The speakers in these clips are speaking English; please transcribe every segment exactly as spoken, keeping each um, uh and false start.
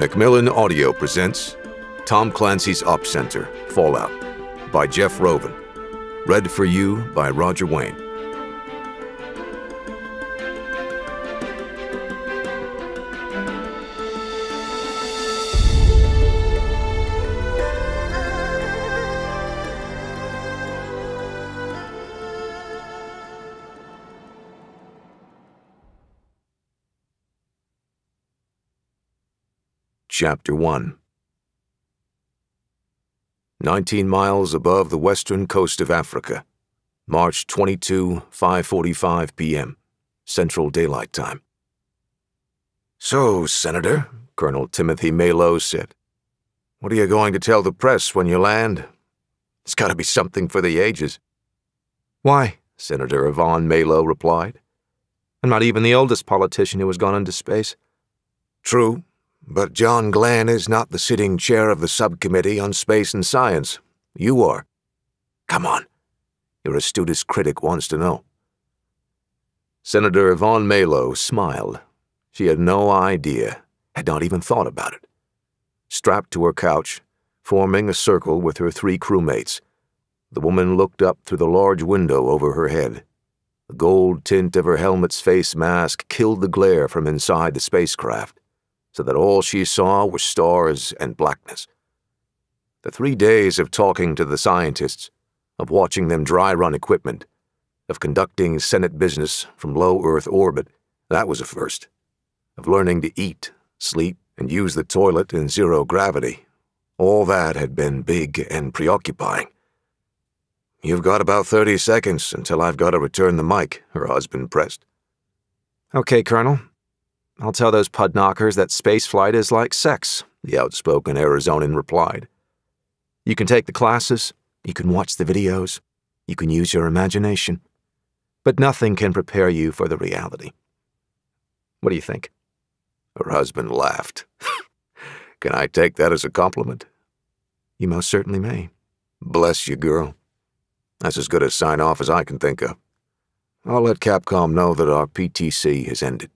Macmillan Audio presents Tom Clancy's Op Center, Fallout, by Jeff Rovin. Read for you by Roger Wayne. Chapter one. Nineteen miles above the western coast of Africa, March twenty-second, five forty-five p m, Central Daylight Time. "So, Senator," Colonel Timothy Malo said, "what are you going to tell the press when you land? It's got to be something for the ages." "Why," Senator Yvonne Malo replied, "I'm not even the oldest politician who has gone into space." "True. But John Glenn is not the sitting chair of the subcommittee on space and science. You are." "Come on. Your astutest critic wants to know." Senator Yvonne Malo smiled. She had no idea, had not even thought about it. Strapped to her couch, forming a circle with her three crewmates, the woman looked up through the large window over her head. The gold tint of her helmet's face mask killed the glare from inside the spacecraft, so that all she saw were stars and blackness. The three days of talking to the scientists, of watching them dry-run equipment, of conducting Senate business from low-Earth orbit, that was a first. Of learning to eat, sleep, and use the toilet in zero gravity, all that had been big and preoccupying. "You've got about thirty seconds until I've got to return the mic," her husband pressed. "Okay, Colonel. I'll tell those pudknockers that spaceflight is like sex," the outspoken Arizonan replied. "You can take the classes, you can watch the videos, you can use your imagination, but nothing can prepare you for the reality. What do you think?" Her husband laughed. "Can I take that as a compliment?" "You most certainly may." "Bless you, girl. That's as good a sign-off as I can think of. I'll let Capcom know that our P T C has ended."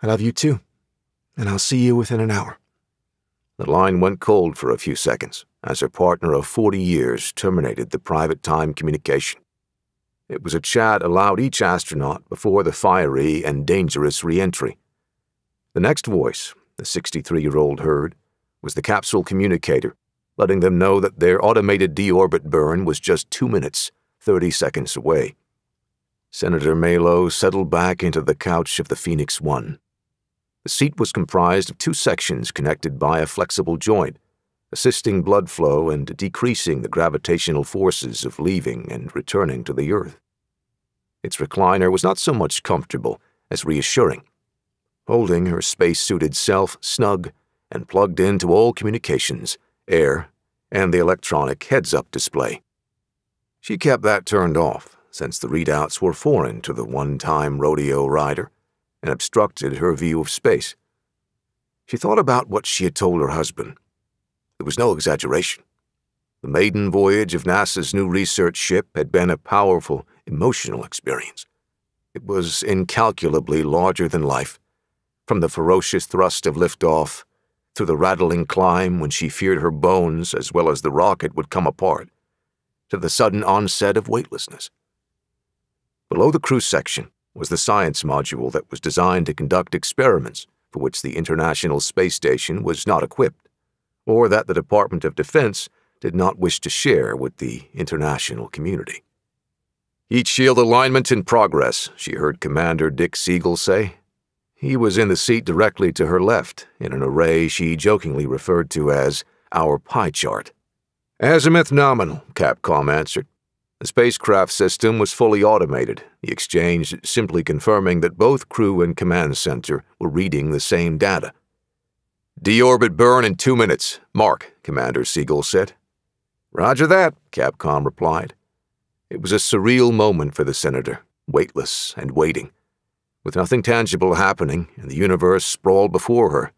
"I love you too, and I'll see you within an hour." The line went cold for a few seconds as her partner of forty years terminated the private time communication. It was a chat allowed each astronaut before the fiery and dangerous re-entry. The next voice the sixty-three-year-old heard was the capsule communicator, letting them know that their automated deorbit burn was just two minutes, thirty seconds away. Senator Malo settled back into the couch of the Phoenix One. The seat was comprised of two sections connected by a flexible joint, assisting blood flow and decreasing the gravitational forces of leaving and returning to the Earth. Its recliner was not so much comfortable as reassuring, holding her space-suited self snug and plugged into all communications, air, and the electronic heads-up display. She kept that turned off, since the readouts were foreign to the one-time rodeo rider and obstructed her view of space. She thought about what she had told her husband. It was no exaggeration. The maiden voyage of NASA's new research ship had been a powerful, emotional experience. It was incalculably larger than life, from the ferocious thrust of liftoff through the rattling climb when she feared her bones as well as the rocket would come apart, to the sudden onset of weightlessness. Below the crew section was the science module that was designed to conduct experiments for which the International Space Station was not equipped, or that the Department of Defense did not wish to share with the international community. "Each shield alignment in progress," she heard Commander Dick Siegel say. He was in the seat directly to her left, in an array she jokingly referred to as our pie chart. "Azimuth nominal," Capcom answered. The spacecraft system was fully automated, the exchange simply confirming that both crew and command center were reading the same data. "Deorbit burn in two minutes, mark," Commander Siegel said. "Roger that," Capcom replied. It was a surreal moment for the senator, weightless and waiting, with nothing tangible happening and the universe sprawled before her.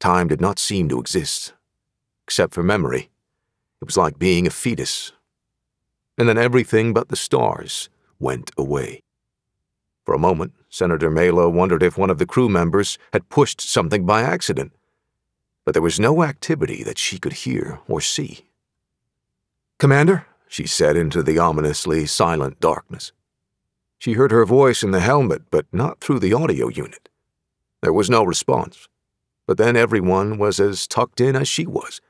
Time did not seem to exist, except for memory. It was like being a fetus. And then everything but the stars went away. For a moment, Senator Malo wondered if one of the crew members had pushed something by accident. but there was no activity that she could hear or see. "Commander," she said into the ominously silent darkness. She heard her voice in the helmet, but not through the audio unit. There was no response, but then everyone was as tucked in as she was,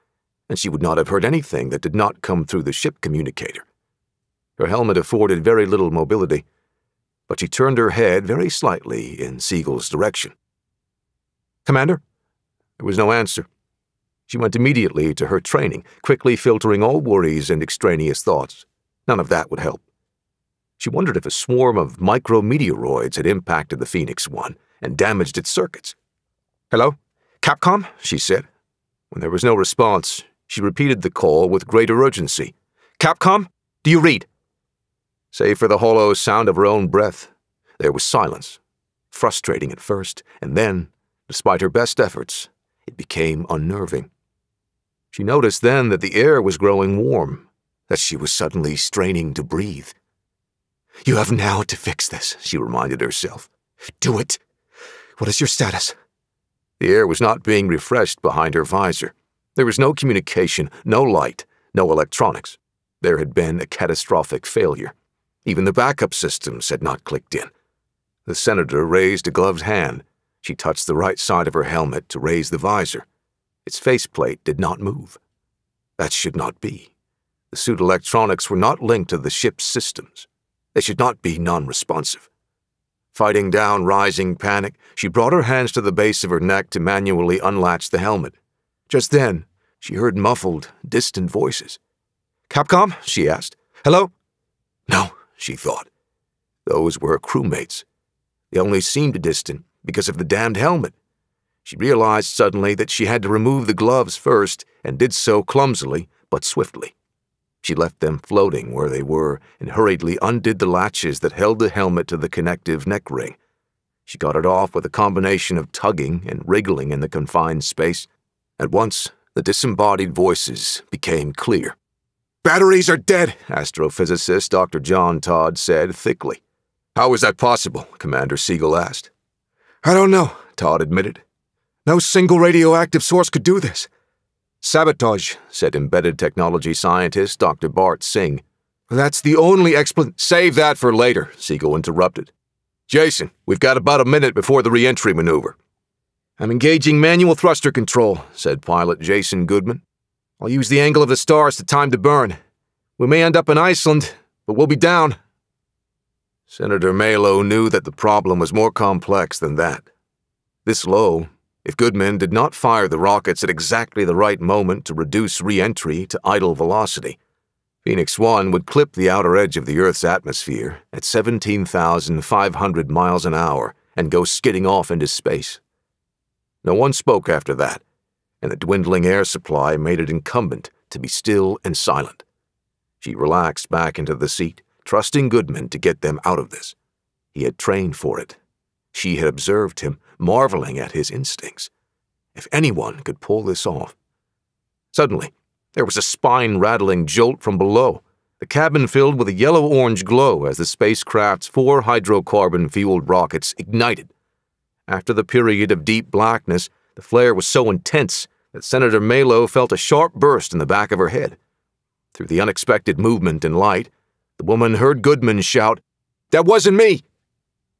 and she would not have heard anything that did not come through the ship communicator. Her helmet afforded very little mobility, but she turned her head very slightly in Siegel's direction. "Commander?" There was no answer. She went immediately to her training, quickly filtering all worries and extraneous thoughts. None of that would help. She wondered if a swarm of micrometeoroids had impacted the Phoenix One and damaged its circuits. "Hello? Capcom?" she said. When there was no response, she repeated the call with greater urgency. "Capcom? Do you read?" Save for the hollow sound of her own breath, there was silence, frustrating at first, and then, despite her best efforts, it became unnerving. She noticed then that the air was growing warm, that she was suddenly straining to breathe. "You have an hour to fix this," she reminded herself. "Do it. What is your status?" The air was not being refreshed behind her visor. There was no communication, no light, no electronics. There had been a catastrophic failure. Even the backup systems had not clicked in. The senator raised a gloved hand. She touched the right side of her helmet to raise the visor. Its faceplate did not move. That should not be. The suit electronics were not linked to the ship's systems. They should not be non-responsive. Fighting down rising panic, she brought her hands to the base of her neck to manually unlatch the helmet. Just then, she heard muffled, distant voices. "Capcom?" she asked. "Hello?" No, she thought. Those were her crewmates. They only seemed distant because of the damned helmet. She realized suddenly that she had to remove the gloves first and did so clumsily but swiftly. She left them floating where they were and hurriedly undid the latches that held the helmet to the connective neck ring. She got it off with a combination of tugging and wriggling in the confined space. At once, the disembodied voices became clear. "Batteries are dead," astrophysicist Doctor John Todd said thickly. "How is that possible?" Commander Siegel asked. "I don't know," Todd admitted. "No single radioactive source could do this." "Sabotage," said embedded technology scientist Doctor Bart Singh. "That's the only explanation." "Save that for later," Siegel interrupted. "Jason, we've got about a minute before the re-entry maneuver." "I'm engaging manual thruster control," said pilot Jason Goodman. "I'll use the angle of the stars to time the burn. We may end up in Iceland, but we'll be down." Senator Malo knew that the problem was more complex than that. This low, if Goodman did not fire the rockets at exactly the right moment to reduce re-entry to idle velocity, Phoenix One would clip the outer edge of the Earth's atmosphere at seventeen thousand five hundred miles an hour and go skidding off into space. No one spoke after that, and the dwindling air supply made it incumbent to be still and silent. She relaxed back into the seat, trusting Goodman to get them out of this. He had trained for it. She had observed him, marveling at his instincts. If anyone could pull this off. Suddenly, there was a spine-rattling jolt from below, the cabin filled with a yellow-orange glow as the spacecraft's four hydrocarbon-fueled rockets ignited. After the period of deep blackness, the flare was so intense that Senator Malo felt a sharp burst in the back of her head. Through the unexpected movement and light, the woman heard Goodman shout, "That wasn't me!"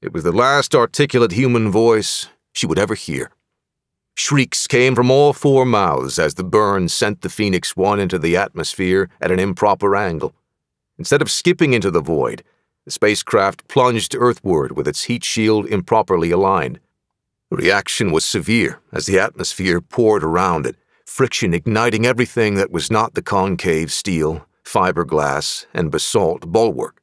It was the last articulate human voice she would ever hear. Shrieks came from all four mouths as the burn sent the Phoenix One into the atmosphere at an improper angle. Instead of skipping into the void, the spacecraft plunged earthward with its heat shield improperly aligned. The reaction was severe as the atmosphere poured around it, friction igniting everything that was not the concave steel, fiberglass, and basalt bulwark.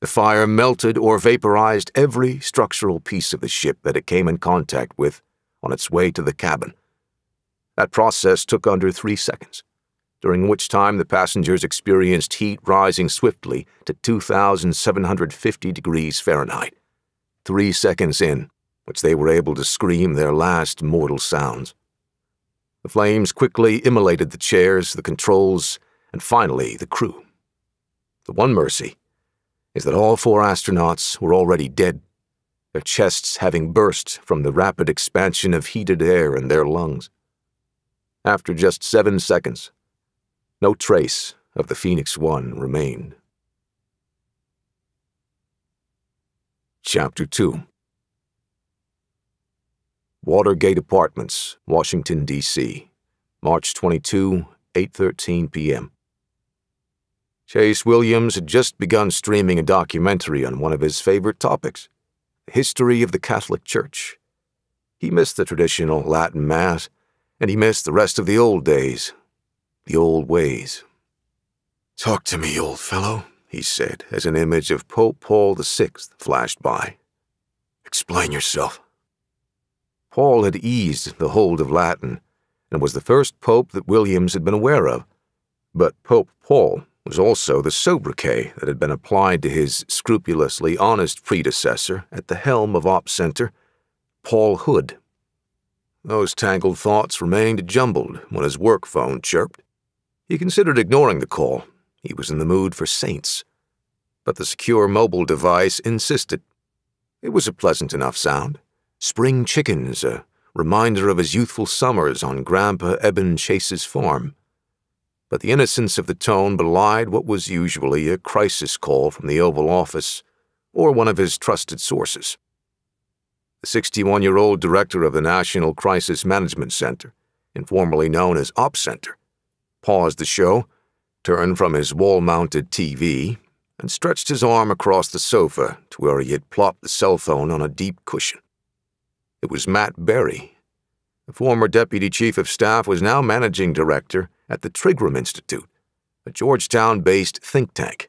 The fire melted or vaporized every structural piece of the ship that it came in contact with on its way to the cabin. That process took under three seconds, during which time the passengers experienced heat rising swiftly to two thousand seven hundred fifty degrees Fahrenheit. Three seconds in, which they were able to scream their last mortal sounds. The flames quickly immolated the chairs, the controls, and finally the crew. The one mercy is that all four astronauts were already dead, their chests having burst from the rapid expansion of heated air in their lungs. after just seven seconds. No trace of the Phoenix One remained. Chapter two. Watergate Apartments, Washington, D C, March twenty-second, eight thirteen p m Chase Williams had just begun streaming a documentary on one of his favorite topics, the history of the Catholic Church. He missed the traditional Latin Mass, and he missed the rest of the old days, the old ways. "Talk to me, old fellow," he said, as an image of Pope Paul the sixth flashed by. "Explain yourself." Paul had eased the hold of Latin, and was the first pope that Williams had been aware of, but Pope Paul was also the sobriquet that had been applied to his scrupulously honest predecessor at the helm of Op Center, Paul Hood. Those tangled thoughts remained jumbled when his work phone chirped. He considered ignoring the call. He was in the mood for saints. But the secure mobile device insisted. It was a pleasant enough sound. Spring chickens, a reminder of his youthful summers on Grandpa Eben Chase's farm. But the innocence of the tone belied what was usually a crisis call from the Oval Office or one of his trusted sources. The sixty-one-year-old director of the National Crisis Management Center, informally known as Op Center, paused the show, turned from his wall-mounted T V, and stretched his arm across the sofa to where he had plopped the cell phone on a deep cushion. It was Matt Berry. The former deputy chief of staff was now managing director at the Trigram Institute, a Georgetown-based think tank.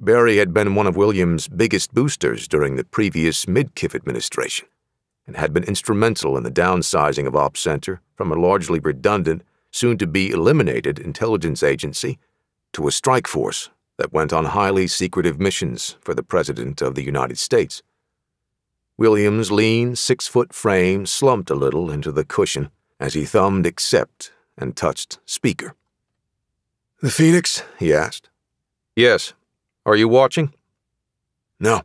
Berry had been one of Williams' biggest boosters during the previous Midkiff administration and had been instrumental in the downsizing of Op Center from a largely redundant, soon-to-be eliminated intelligence agency to a strike force that went on highly secretive missions for the President of the United States. Williams' lean, six-foot frame slumped a little into the cushion as he thumbed accept and touched speaker. "The Phoenix?" he asked. "Yes. Are you watching?" "No.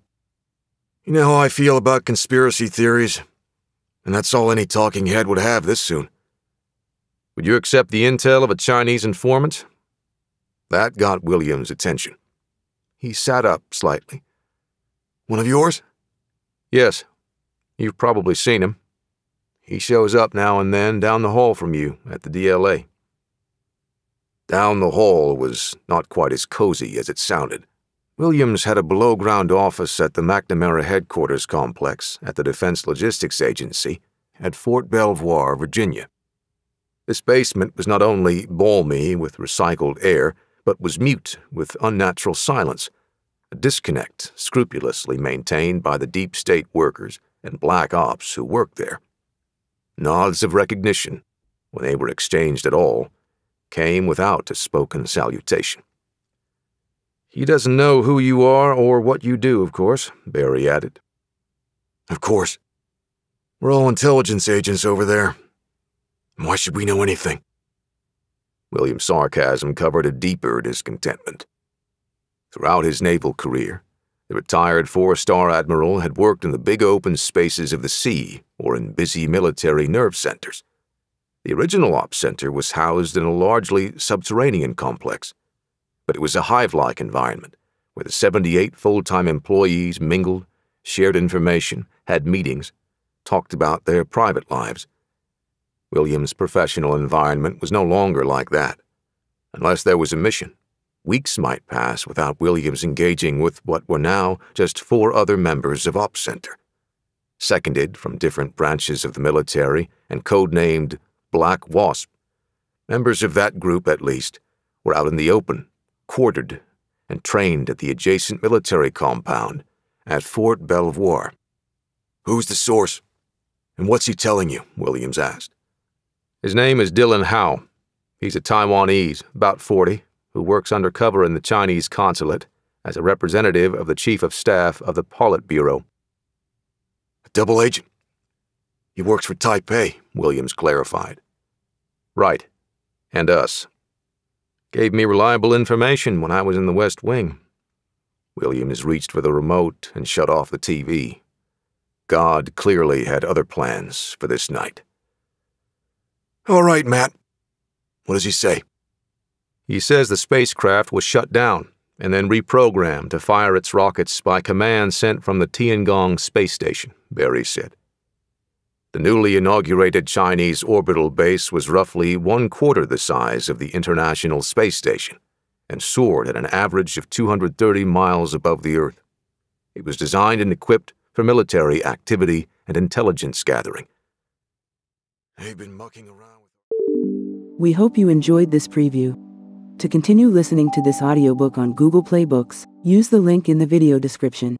You know how I feel about conspiracy theories, and that's all any talking head would have this soon." "Would you accept the intel of a Chinese informant?" That got Williams' attention. He sat up slightly. "One of yours?" "Yes. You've probably seen him. He shows up now and then down the hall from you at the D L A. Down the hall was not quite as cozy as it sounded. Williams had a below-ground office at the McNamara Headquarters Complex at the Defense Logistics Agency at Fort Belvoir, Virginia. This basement was not only balmy with recycled air, but was mute with unnatural silence, a disconnect scrupulously maintained by the deep state workers and black ops who worked there. Nods of recognition, when they were exchanged at all, came without a spoken salutation. "He doesn't know who you are or what you do, of course," Berry added. "Of course. We're all intelligence agents over there. Why should we know anything?" William's sarcasm covered a deeper discontentment. Throughout his naval career, the retired four-star admiral had worked in the big open spaces of the sea or in busy military nerve centers. The original Op Center was housed in a largely subterranean complex, but it was a hive-like environment where the seventy-eight full-time employees mingled, shared information, had meetings, talked about their private lives. Williams' professional environment was no longer like that. Unless there was a mission, weeks might pass without Williams engaging with what were now just four other members of Op Center, seconded from different branches of the military and codenamed Black Wasp. Members of that group, at least, were out in the open, quartered, and trained at the adjacent military compound at Fort Belvoir. "Who's the source? And what's he telling you?" Williams asked. "His name is Dylan Howe. He's a Taiwanese, about forty, who works undercover in the Chinese consulate as a representative of the Chief of Staff of the Politburo." "A double agent? He works for Taipei," Williams clarified. "Right. And us. Gave me reliable information when I was in the West Wing." Williams reached for the remote and shut off the T V. God clearly had other plans for this night. "All right, Matt," What does he say? He says the spacecraft was shut down and then reprogrammed to fire its rockets by command sent from the Tiangong space station, Berry said. The newly inaugurated Chinese orbital base was roughly one-quarter the size of the International Space Station and soared at an average of two hundred thirty miles above the Earth. It was designed and equipped for military activity and intelligence gathering. They've been mucking around with... We hope you enjoyed this preview. To continue listening to this audiobook on Google Play Books, use the link in the video description.